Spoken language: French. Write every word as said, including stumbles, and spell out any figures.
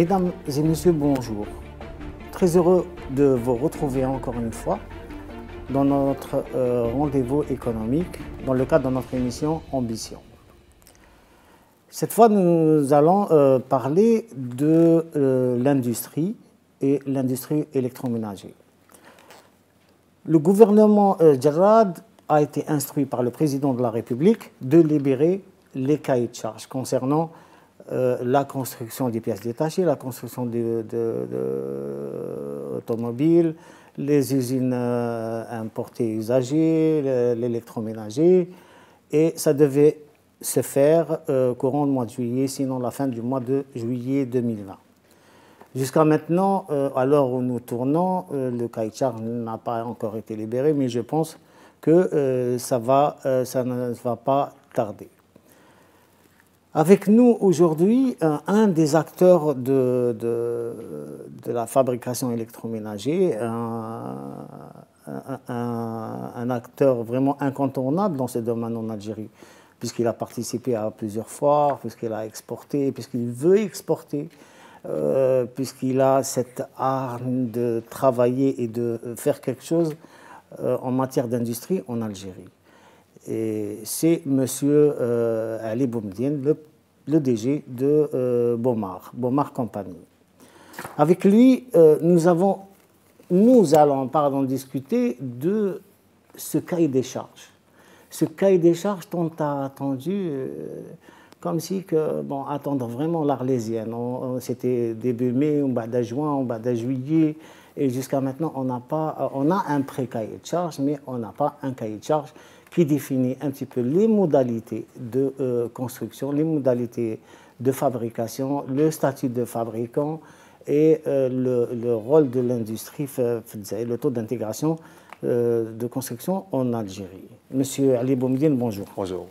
Mesdames et messieurs, bonjour. Très heureux de vous retrouver encore une fois dans notre euh, rendez-vous économique dans le cadre de notre émission Ambition. Cette fois, nous allons euh, parler de euh, l'industrie et l'industrie électroménager. Le gouvernement euh, Djerad a été instruit par le président de la République de libérer les cahiers de charges concernant euh, la construction des pièces détachées, la construction de, de, de automobiles, les usines euh, importées et usagées, l'électroménager, et ça devait se faire euh, courant du mois de juillet, sinon la fin du mois de juillet deux mille vingt. Jusqu'à maintenant, euh, à l'heure où nous tournons, euh, le cahier de charge n'a pas encore été libéré, mais je pense que euh, ça va, euh, ça ne va pas tarder. Avec nous aujourd'hui, un, un des acteurs de, de, de la fabrication électroménager, un, un, un, un acteur vraiment incontournable dans ce domaine en Algérie, puisqu'il a participé à plusieurs foires, puisqu'il a exporté, puisqu'il veut exporter, euh, puisqu'il a cette arme de travailler et de faire quelque chose euh, en matière d'industrie en Algérie. Et c'est M. Euh, Ali Boumediene, le, le D G de euh, Bomare, Bomare compagnie. Avec lui, euh, nous, avons, nous allons pardon, discuter de ce cahier des charges. Ce cahier des charges tant attendu, euh, comme si, que, bon, attendre vraiment l'Arlésienne. C'était début mai, au bas de juin, au bas de juillet, et jusqu'à maintenant, on n'a pas, on a un pré-cahier de charges, mais on n'a pas un cahier de charges qui définit un petit peu les modalités de euh, construction, les modalités de fabrication, le statut de fabricant et euh, le, le rôle de l'industrie, le taux d'intégration de construction en Algérie. Monsieur Ali Boumediene, bonjour. Bonjour.